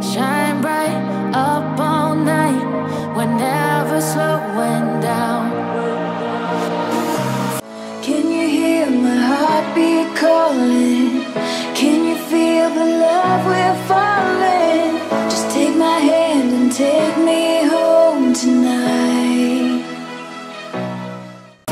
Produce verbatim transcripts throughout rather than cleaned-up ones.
Shine bright up all night. We're never slowing down. Can you hear my heartbeat calling? Can you feel the love we're falling? Just take my hand and take me home tonight.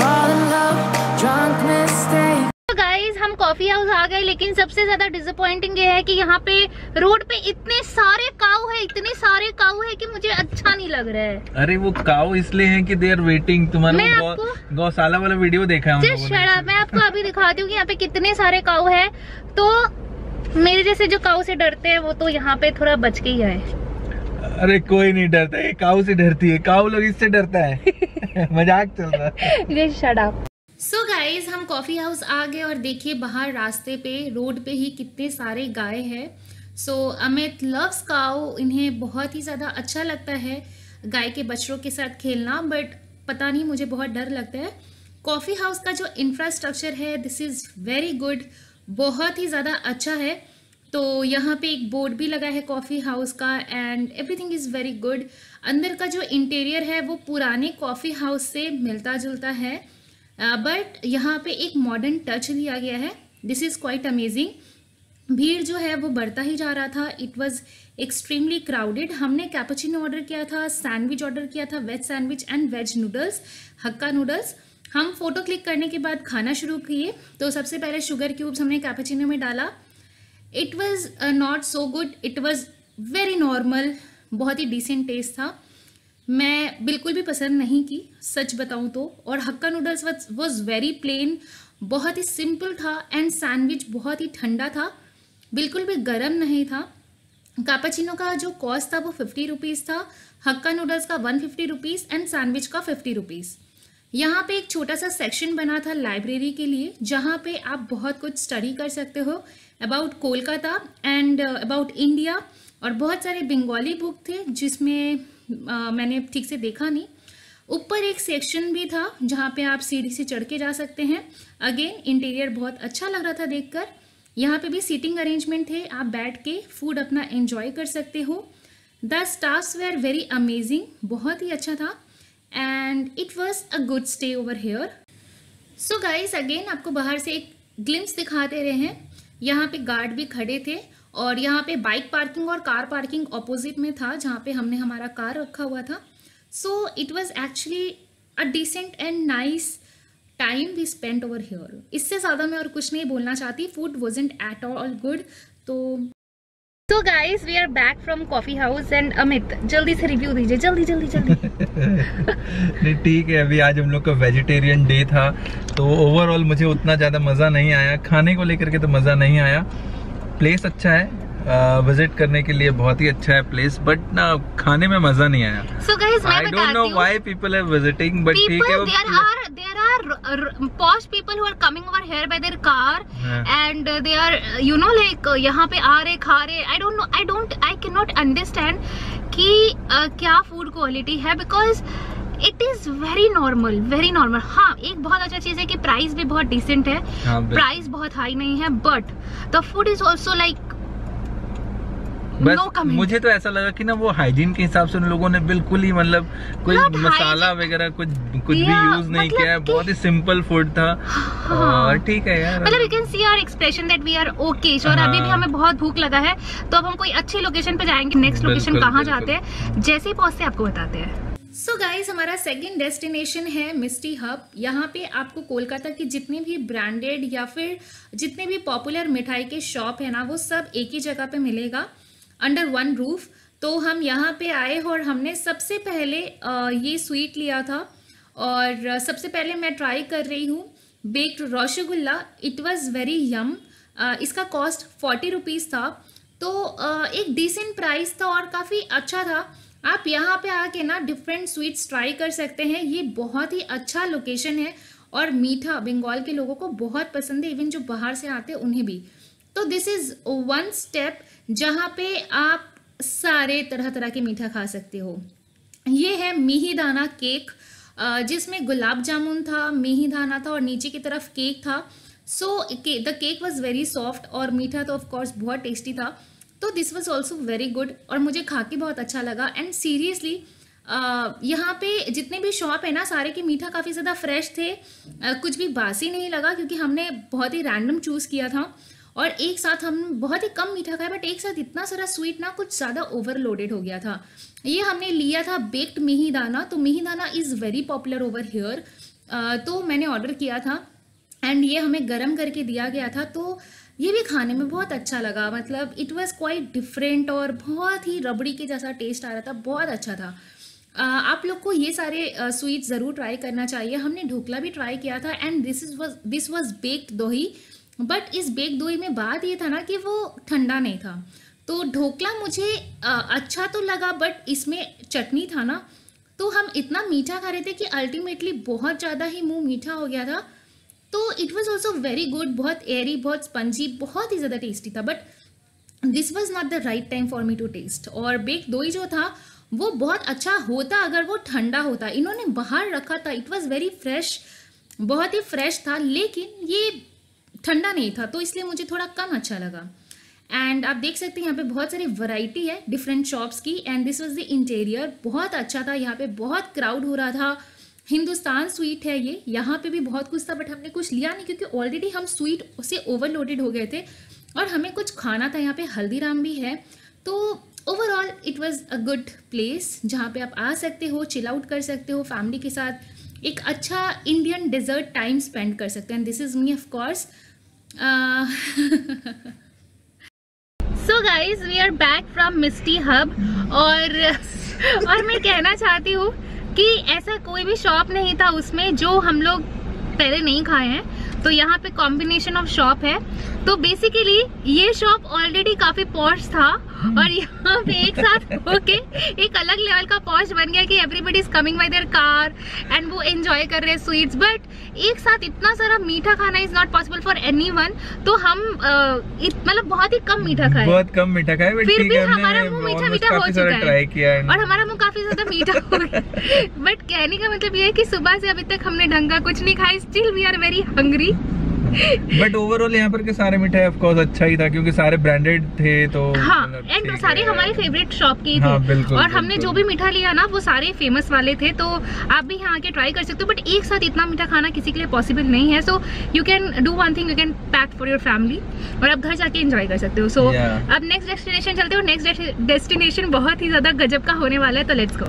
Fall in love, drunk mistake. Guys हम coffee house आ गए, लेकिन सबसे ज्यादा disappointing ये है कि यहाँ पे रोड पे इतने सारे काऊ है, इतने सारे काऊ है कि मुझे अच्छा नहीं लग रहा है। अरे वो काऊ इसलिए हैं कि दे आर वेटिंग। तुम्हारा गौ, गौशाला वाला वीडियो देखा है ने? मैं आपको अभी दिखाती हूँ कि यहाँ पे कितने सारे काऊ है। तो मेरे जैसे जो काऊ से डरते है वो तो यहाँ पे थोड़ा बच के ही आए। अरे कोई नहीं डरता है, काऊ से डरती है, काऊ लोग इससे डरता है। मजाक चल रहा है ये, shut up. So so guys हम कॉफ़ी हाउस आ गए और देखिए बाहर रास्ते पे रोड पे ही कितने सारे गाय हैं। So so, Amit loves cow, इन्हें बहुत ही ज़्यादा अच्छा लगता है गाय के बच्चों के साथ खेलना, बट पता नहीं मुझे बहुत डर लगता है। कॉफ़ी हाउस का जो इंफ्रास्ट्रक्चर है दिस इज़ वेरी गुड, बहुत ही ज़्यादा अच्छा है। तो यहाँ पे एक बोर्ड भी लगा है कॉफ़ी हाउस का and everything is very good. अंदर का जो इंटीरियर है वो पुराने कॉफ़ी हाउस से मिलता जुलता है, बट uh, यहाँ पे एक मॉडर्न टच दिया गया है। This is quite amazing. भीड़ जो है वो बढ़ता ही जा रहा था, इट वॉज़ एक्सट्रीमली क्राउडेड। हमने कैपुचिनो ऑर्डर किया था, सैंडविच ऑर्डर किया था, veg sandwich and veg noodles, hakka noodles. हम फ़ोटो क्लिक करने के बाद खाना शुरू किए। तो सबसे पहले शुगर क्यूब्स हमने कैपुचिनो में डाला। It was not so good, it was very normal, बहुत ही डिसेंट टेस्ट था, मैं बिल्कुल भी पसंद नहीं की सच बताऊं तो। और hakka noodles was very plain, बहुत ही सिंपल था एंड सैंडविच बहुत ही ठंडा था, बिल्कुल भी गर्म नहीं था। कैपाचिनो का जो कॉस्ट था वो फिफ्टी रुपीज़ था, हक्का नूडल्स का one fifty rupees and sandwich का फिफ्टी रुपीज़। यहाँ पे एक छोटा सा सेक्शन बना था लाइब्रेरी के लिए, जहाँ पे आप बहुत कुछ स्टडी कर सकते हो about Kolkata and about India. और बहुत सारे बंगाली बुक थे जिसमें Uh, मैंने ठीक से देखा नहीं। ऊपर एक सेक्शन भी था जहाँ पे आप सीढ़ी से चढ़ के जा सकते हैं। अगेन इंटीरियर बहुत अच्छा लग रहा था देखकर। यहाँ पे भी सीटिंग अरेंजमेंट थे, आप बैठ के फूड अपना एंजॉय कर सकते हो। The staffs were very amazing, बहुत ही अच्छा था and it was a good stay over here. So guys again आपको बाहर से एक ग्लिम्स दिखाते रहे हैं। यहाँ पे गार्ड भी खड़े थे और यहाँ पे बाइक पार्किंग और कार पार्किंग ऑपोजिट में था जहाँ पे हमने हमारा कार रखा हुआ था। So it was actually a decent and nice time we spent over here. इससे ज़्यादा मैं और कुछ नहीं बोलना चाहती। Food wasn't at all good. तो so guys we are back from coffee house and Amit जल्दी से रिव्यू दीजिए, जल्दी जल्दी जल्दी। नहीं ठीक है, अभी आज हम लोग का वेजिटेरियन डे था तो ओवरऑल मुझे उतना ज़्यादा मज़ा नहीं आया, खाने को लेकर के तो मज़ा नहीं आया। प्लेस अच्छा है, विजिट uh, करने के लिए बहुत ही अच्छा है प्लेस, बट ना खाने में मजा नहीं आया। सो गाइस मैं बताती हूं, I don't know why people are visiting, but ठीक है, there are there are posh people who are coming over here by their car and they are you know like यहाँ पे आ रहे खा रहे। I don't know, I don't I can not understand कि uh, क्या फूड क्वालिटी है, because it is very normal, very normal. हाँ एक बहुत अच्छा चीज है कि प्राइस भी बहुत डिसेंट है, प्राइस बहुत हाई नहीं है, but the food is also like no comment. मुझे तो ऐसा लगा कि ना वो हाइजीन के हिसाब से उन लोगों ने बिल्कुल ही मतलब कोई मसाला वगैरह कुछ कुछ yeah, भी यूज नहीं मतलब किया है, बहुत ही सिंपल फूड था। हाँ, और ठीक है यार, मतलब you can see our expression that we are okay. और अभी भी हमें बहुत भूख लगा है तो अब हम कोई अच्छी लोकेशन पे जाएंगे। नेक्स्ट लोकेशन कहाँ जाते हैं जैसे ही पहुंचते आपको बताते हैं। सो so गाइज हमारा सेकंड डेस्टिनेशन है मिस्टी हब। यहाँ पे आपको कोलकाता की जितनी भी ब्रांडेड या फिर जितने भी पॉपुलर मिठाई के शॉप है ना वो सब एक ही जगह पे मिलेगा अंडर वन रूफ। तो हम यहाँ पे आए और हमने सबसे पहले ये स्वीट लिया था और सबसे पहले मैं ट्राई कर रही हूँ baked rasgulla. It was very yum. इसका कॉस्ट फोर्टी रुपीज़ था, तो एक डिसेंट प्राइस था और काफ़ी अच्छा था। आप यहाँ पे आके ना डिफरेंट स्वीट्स ट्राई कर सकते हैं। ये बहुत ही अच्छा लोकेशन है और मीठा बंगाल के लोगों को बहुत पसंद है, इवन जो बाहर से आते हैं उन्हें भी। तो दिस इज़ वन स्टेप जहाँ पे आप सारे तरह तरह के मीठा खा सकते हो। ये है मिहिदाना केक जिसमें गुलाब जामुन था, मिहिदाना था और नीचे की तरफ केक था। So the cake was very soft और मीठा तो ऑफकोर्स बहुत टेस्टी था। तो this was also very good और मुझे खा के बहुत अच्छा लगा। एंड सीरियसली Uh, यहाँ पे जितने भी शॉप है ना सारे के मीठा काफ़ी ज़्यादा फ्रेश थे, uh, कुछ भी बासी नहीं लगा क्योंकि हमने बहुत ही रैंडम चूज़ किया था और एक साथ हम बहुत ही कम मीठा खाया, बट एक साथ इतना सारा स्वीट ना कुछ ज़्यादा ओवरलोडेड हो गया था। ये हमने लिया था बेक्ड मिहीदाना, तो mihidana is very popular over here, तो मैंने ऑर्डर किया था एंड ये हमें गर्म करके दिया गया था। तो ये भी खाने में बहुत अच्छा लगा, मतलब इट वॉज़ क्वाइट डिफरेंट और बहुत ही रबड़ी के जैसा टेस्ट आ रहा था, बहुत अच्छा था। Uh, आप लोग को ये सारे स्वीट uh, ज़रूर ट्राई करना चाहिए। हमने ढोकला भी ट्राई किया था and this is was this was baked doi, but इस बेक्ड दोही में बात ये था ना कि वो ठंडा नहीं था। तो ढोकला मुझे uh, अच्छा तो लगा, बट इसमें चटनी था ना, तो हम इतना मीठा खा रहे थे कि अल्टीमेटली बहुत ज़्यादा ही मुंह मीठा हो गया था। तो it was also very good, बहुत एयरी, बहुत स्पंजी, बहुत ही ज़्यादा टेस्टी था, but this was not the right time for me to taste. और बेक्ड दोही जो था वो बहुत अच्छा होता अगर वो ठंडा होता, इन्होंने बाहर रखा था, इट वाज वेरी फ्रेश, बहुत ही फ्रेश था, लेकिन ये ठंडा नहीं था तो इसलिए मुझे थोड़ा कम अच्छा लगा। एंड आप देख सकते हैं यहाँ पे बहुत सारी वैरायटी है डिफरेंट शॉप्स की। And this was the interior, बहुत अच्छा था, यहाँ पे बहुत क्राउड हो रहा था। हिंदुस्तान स्वीट है ये, यहाँ पे भी बहुत कुछ था बट हमने कुछ लिया नहीं क्योंकि ऑलरेडी हम स्वीट से ओवरलोडेड हो गए थे और हमें कुछ खाना था। यहाँ पे हल्दीराम भी है, तो overall it was a good place जहाँ पे आप आ सकते हो, चिल आउट कर सकते हो, फैमिली के साथ एक अच्छा इंडियन डिजर्ट टाइम स्पेंड कर सकते हैं। This is me of course. So guys we are back from Misty hub और और मैं कहना चाहती हूँ कि ऐसा कोई भी शॉप नहीं था उसमें जो हम लोग पहले नहीं खाए हैं, तो यहाँ पे कॉम्बिनेशन ऑफ शॉप है। तो बेसिकली ये शॉप ऑलरेडी काफी पॉश था और यहाँ पे एक साथ होके एक अलग लेवल का पॉश बन गया कि everybody is coming by their car and वो एंजॉय कर रहे हैं स्वीट्स, बट एक साथ इतना सारा मीठा खाना is not possible for anyone. तो हम मतलब बहुत ही कम मीठा खाए, बहुत कम मीठा खाए, फिर भी हमारा मुंह मीठा मीठा हो चुका है और हमारा मुंह काफी ज्यादा मीठा हो गया। बट कहने का मतलब ये है कि सुबह से अभी तक हमने ढंग का कुछ नहीं खाया, still we are very hungry. But overall यहाँ पर के सारे मिठाई ऑफ कोर्स अच्छा ही था क्योंकि सारे ब्रांडेड थे, तो हाँ एंड सारे हमारे फेवरेट शॉप के ही थे। हाँ, बिल्कुल, और बिल्कुल। हमने जो भी मीठा लिया ना वो सारे फेमस वाले थे, तो आप भी यहाँ आके ट्राई कर सकते हो, बट एक साथ इतना मीठा खाना किसी के लिए पॉसिबल नहीं है। So you can do one thing, you can pack for your family और आप घर जाके एंजॉय कर सकते हो। सो अब नेक्स्ट डेस्टिनेशन चलते हो। नेक्स्ट डेस्टिनेशन बहुत ही ज्यादा गजब का होने वाला है, तो let's go.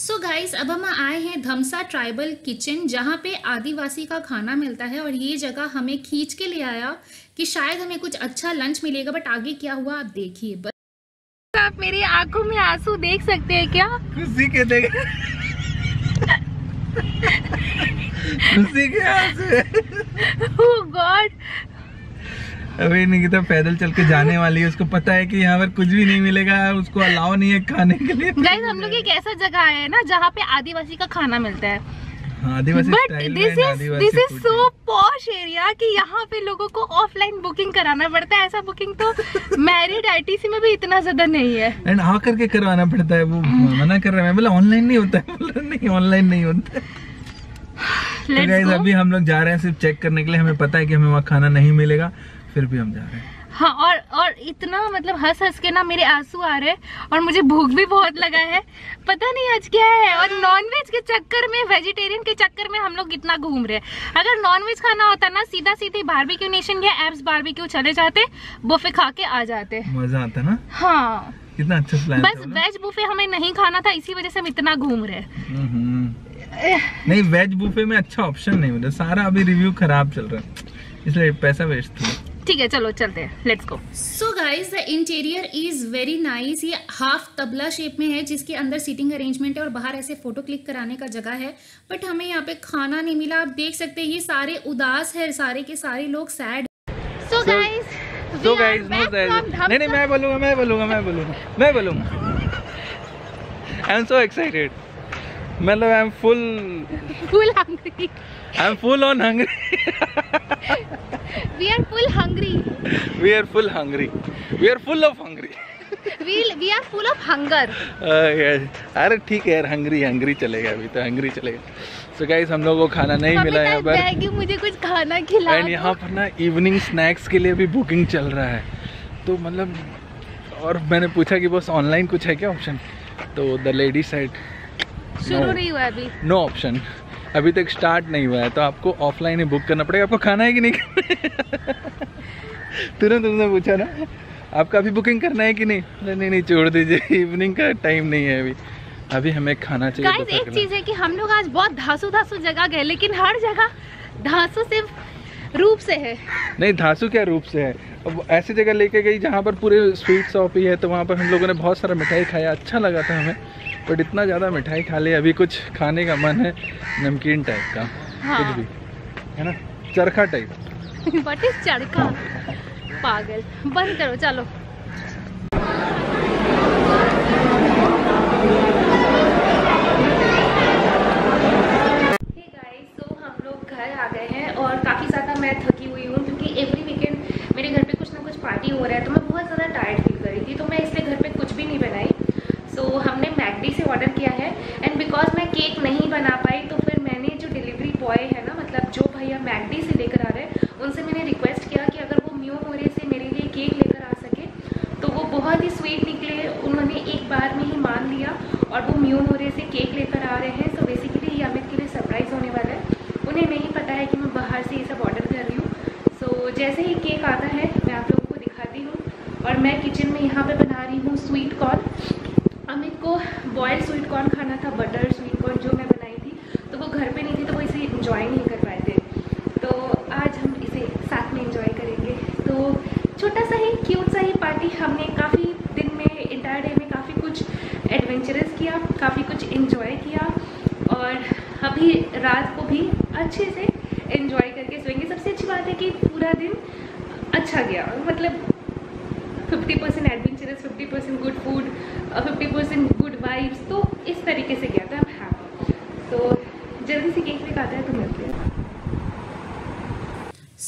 So so guys अब हम आए हैं धमसा ट्राइबल किचन, जहाँ पे आदिवासी का खाना मिलता है और ये जगह हमें खींच के ले आया कि शायद हमें कुछ अच्छा लंच मिलेगा, बट आगे क्या हुआ आप देखिए। बस आप मेरी आंखों में आंसू देख सकते हैं क्या? खुशी के देख खुशी के आंसू। ओह गॉड, अभी निकिता पैदल चल के जाने वाली है, उसको पता है कि यहाँ पर कुछ भी नहीं मिलेगा, उसको अलाउ नहीं है खाने के लिए। गाइस हम लोग एक ऐसा जगह आया है ना जहाँ पे आदिवासी का खाना मिलता है, आदिवासी स्टाइल में, आदिवासी। This is so posh area कि यहाँ पे लोगों को ऑफलाइन बुकिंग कराना पड़ता है। ऐसा बुकिंग तो मैरिड आईटीसी में भी इतना ज्यादा नहीं है, एंड आ करके करवाना पड़ता है। वो मना कर रहा है, बोला ऑनलाइन नहीं होता है, बोला नहीं ऑनलाइन नहीं होता है। तो गाइस अभी हम लोग जा रहे हैं सिर्फ चेक करने के लिए, हमें पता है कि हमें वहाँ खाना नहीं मिलेगा, फिर भी हम जा रहे हैं। हाँ और और इतना मतलब हंस हंस के ना मेरे आंसू आ रहे हैं और मुझे भूख भी बहुत लगा है, पता नहीं आज क्या है। और नॉनवेज के चक्कर में, वेजिटेरियन के चक्कर में हम लोग इतना घूम रहे हैं। अगर नॉनवेज खाना होता ना सीधा सीधे बारबेक्यू नेशन या एब्स बारबेक्यू चले जाते, बुफे खा के आ जाते, मजा आता ना। हाँ कितना अच्छा प्लान था। बस वेज बुफे हमें नहीं खाना था, इसी वजह से हम इतना घूम रहे हैं। नहीं वेज बुफे में अच्छा ऑप्शन नहीं मिला, सारा अभी रिव्यू खराब चल रहा है, इसलिए पैसा वेस्ट हुआ। ठीक है चलो चलते हैं, let's go. So guys the interior is very nice, ये हाफ तबला शेप में है जिसके अंदर सीटिंग अरेंजमेंट है और बाहर ऐसे फोटो क्लिक कराने का जगह है, बट हमें यहाँ पे खाना नहीं मिला। आप देख सकते हैं ये सारे उदास है, सारे के सारे लोग sad. So guys so guys नहीं नहीं मैं बोलूँगा मैं बोलूँगा मैं बोलूँगा मैं बोलूँगा आई एम सो एक्साइटेड, मतलब I am full full hungry, I am full on hungry. We are full hungry. We are full hungry. We are full of hungry. We we are full of hunger. अरे ठीक है यार, hungry hungry चलेगा, अभी तो hungry चलेगा। So guys हम लोगों को खाना नहीं मिला यहाँ पर, मुझे कुछ खाना खिला। एंड यहाँ पर ना इवनिंग स्नैक्स के लिए भी बुकिंग चल रहा है, तो मतलब और मैंने पूछा कि बस ऑनलाइन कुछ है क्या ऑप्शन, तो द लेडी सेड शुरू नहीं हुआ अभी, नो ऑप्शन अभी तक स्टार्ट नहीं हुआ है, तो आपको ऑफलाइन ही बुक करना पड़ेगा। आपको खाना है कि नहीं तुरंत तुमने पूछा ना आपका अभी बुकिंग करना है कि नहीं, नहीं नहीं छोड़ दीजिए, इवनिंग का टाइम नहीं है अभी, अभी हमें खाना चाहिए। गाइस एक चीज़ है कि हम लोग आज बहुत धांसू धांसू जगह गए, लेकिन हर जगह धांसू सिर्फ रूप से है, नहीं धांसू क्या रूप से है, अब ऐसी जगह लेके गई जहाँ पर पूरे स्वीट शॉप ही है, तो वहाँ पर हम लोगों ने बहुत सारा मिठाई खाया, अच्छा लगा था हमें, बट इतना ज़्यादा मिठाई खा ले अभी कुछ खाने का मन है नमकीन टाइप का, हाँ। कुछ भी है ना, चरखा टाइप वट इज चरखा, पागल बंद करो चलो।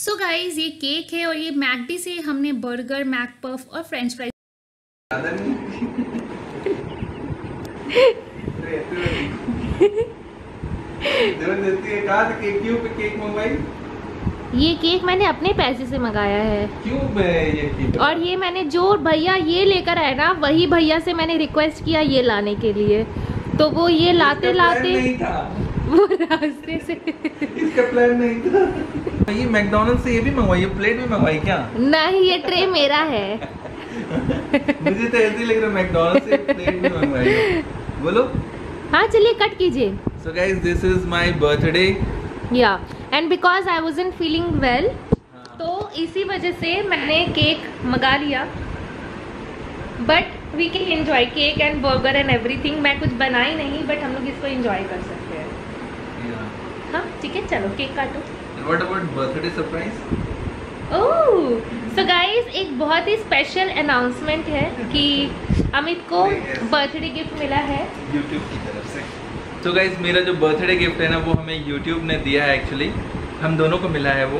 सो गाइज ये केक है और ये मैकडी से हमने बर्गर, मैक पफ और फ्रेंच फ्राइज ये केक मैंने अपने पैसे से मंगाया है, क्यों मैं ये केक, और ये मैंने जो भैया ये लेकर आया ना वही भैया से मैंने रिक्वेस्ट किया ये लाने के लिए, तो वो ये लाते लाते वो रास्ते से इसका प्लान नहीं था। ये मैकडॉनल्ड्स से ये भी मंगवाई, ये प्लेट भी मंगवाई क्या? नहीं ये ट्रे मेरा है मुझे तो ऐसे लग रहा है मैकडॉनल्ड्स से प्लेट भी मंगवाई। बोलो हाँ चलिए कट कीजिए। So guys this is my birthday या and because I was not feeling well, तो इसी वजह से मैंने केक मंगा लिया, but we can enjoy cake and burger and everything. मैं कुछ बनाई नहीं बट हम लोग इसको एंजॉय कर सकते हैं। हाँ ठीक है चलो केक काटो। What about birthday surprise? Oh so guys एक बहुत ही स्पेशल अनाउंसमेंट है कि अमित को बर्थडे गिफ्ट मिला है यूट्यूब की तरफ से। तो गाइस मेरा जो बर्थडे गिफ्ट है ना वो हमें यूट्यूब ने दिया है, एक्चुअली हम दोनों को मिला है वो,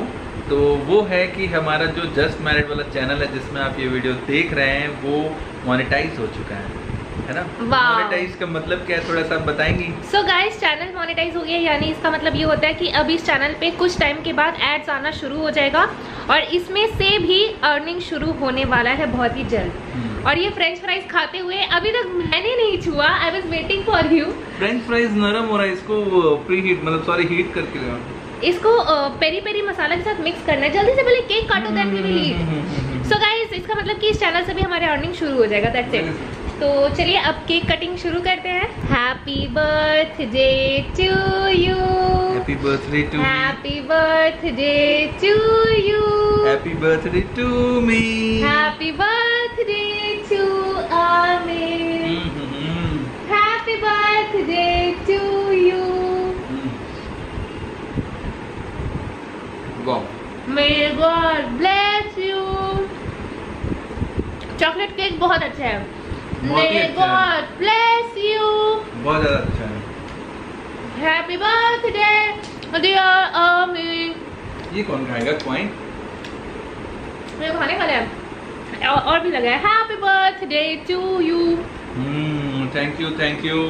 तो वो है कि हमारा जो जस्ट मैरिड वाला चैनल है जिसमें आप ये वीडियो देख रहे हैं वो मोनेटाइज हो चुका है, है ना। मोनेटाइज का मतलब क्या है थोड़ा सा बताएंगी? सो गाइस चैनल मोनेटाइज हो गया, यानी इसका मतलब ये होता है कि अब इस चैनल पे कुछ टाइम के बाद एड्स आना शुरू हो जाएगा और इसमें से भी अर्निंग शुरू होने वाला है बहुत ही जल्द। और ये फ्रेंच फ्राइज खाते हुए अभी तक मैंने नहीं छुआ, I was waiting for you. French fries नरम हो रहा है, इसको प्री हीट मतलब सॉरी हीट करके इसको पेरी पेरी मसाला के साथ मिक्स करना है। जल्दी से पहले केक काटो that we will eat. So guys इसका मतलब कि इस चैनल से भी हमारे अर्निंग शुरू हो जाएगा, दैट्स इट। तो चलिए अब केक कटिंग शुरू करते हैं। Happy birthday to you, happy birthday to, happy birthday to you, happy birthday to me, happy birthday to Amit, happy birthday to you. May God bless you. Chocolate cake बहुत अच्छा है, God bless you, बहुत अच्छा है। Happy birthday dear Amit। ये कौन खाएगा coin? मेरे खाने वाले हैं और, और भी लगा है। Happy birthday to you। Hmm thank you thank you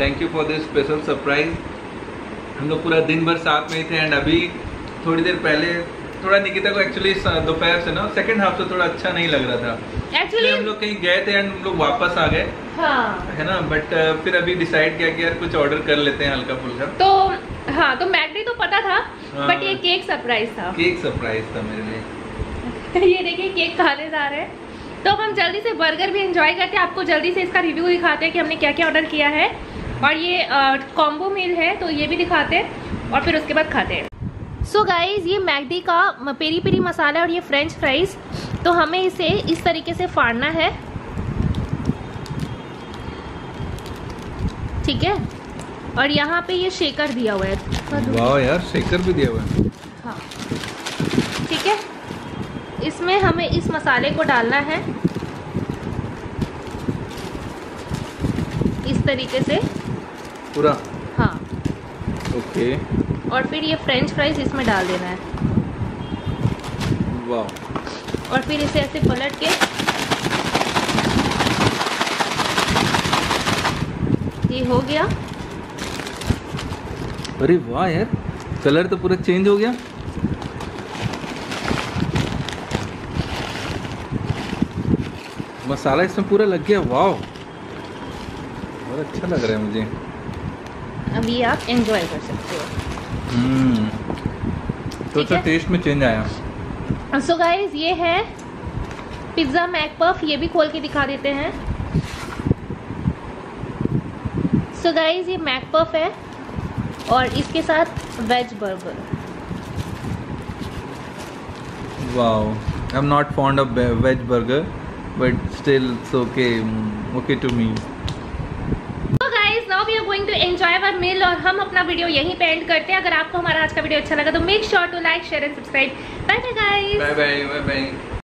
thank you for this special surprise. हम लोग पूरा दिन भर साथ में ही थे एंड अभी थोड़ी देर पहले थोड़ा निकिता को एक्चुअली दोपहर से ना सेकेंड हाफ से थोड़ा अच्छा नहीं लग रहा था, एक्चुअली हम लोग कहीं गए थे एंड हम लोग वापस आ गए, हाँ है ना, बट फिर अभी डिसाइड किया कि यार कुछ ऑर्डर कर लेते हैं हल्का फुल्का। तो हाँ, तो मैकडी तो पता था, हाँ, बट ये केक सरप्राइज था। केक सरप्राइज था मेरे लिए। ये देखिए केक खाने जा रहे हैं। तो हम जल्दी से बर्गर भी एंजॉय करते हैं, आपको जल्दी से इसका रिव्यू दिखाते हैं कि हमने क्या क्या ऑर्डर किया है, और ये कॉम्बो मील है तो ये भी दिखाते हैं और फिर उसके बाद खाते हैं। सो गाइज, ये मैकडी का पेरी पेरी मसाला और ये फ्रेंच फ्राइज, तो हमें इसे इस तरीके से फाड़ना है, ठीक है। और यहाँ पे ये शेकर दिया हुआ है। वाह यार, शेकर भी दिया हुआ है, हाँ ठीक है। इसमें हमें इस मसाले को डालना है इस तरीके से पूरा, हाँ ओके। और फिर ये फ्रेंच फ्राइज इसमें डाल देना है। वाह। और फिर इसे ऐसे पलट के ये हो गया। अरे वाह यार, कलर तो पूरा चेंज हो गया। मसाला इसमें पूरा लग गया। वाह, बहुत अच्छा लग रहा है मुझे। अभी आप एंजॉय कर सकते हो। हम्म, तो तो टेस्ट में चेंज आया। सो गाइस, ये है पिज्जा मैक पफ, ये भी खोल के दिखा देते हैं। सो so गाइस, ये मैक पफ है और इसके साथ veg burger. Wow, I am not fond of veg burger but still it's okay okay to me. Now we are going to enjoy our meal और हम अपना वीडियो यहीं पे एंड करते हैं। अगर आपको हमारा आज का वीडियो अच्छा लगा तो make sure to like share and subscribe. Bye bye guys, bye bye bye bye.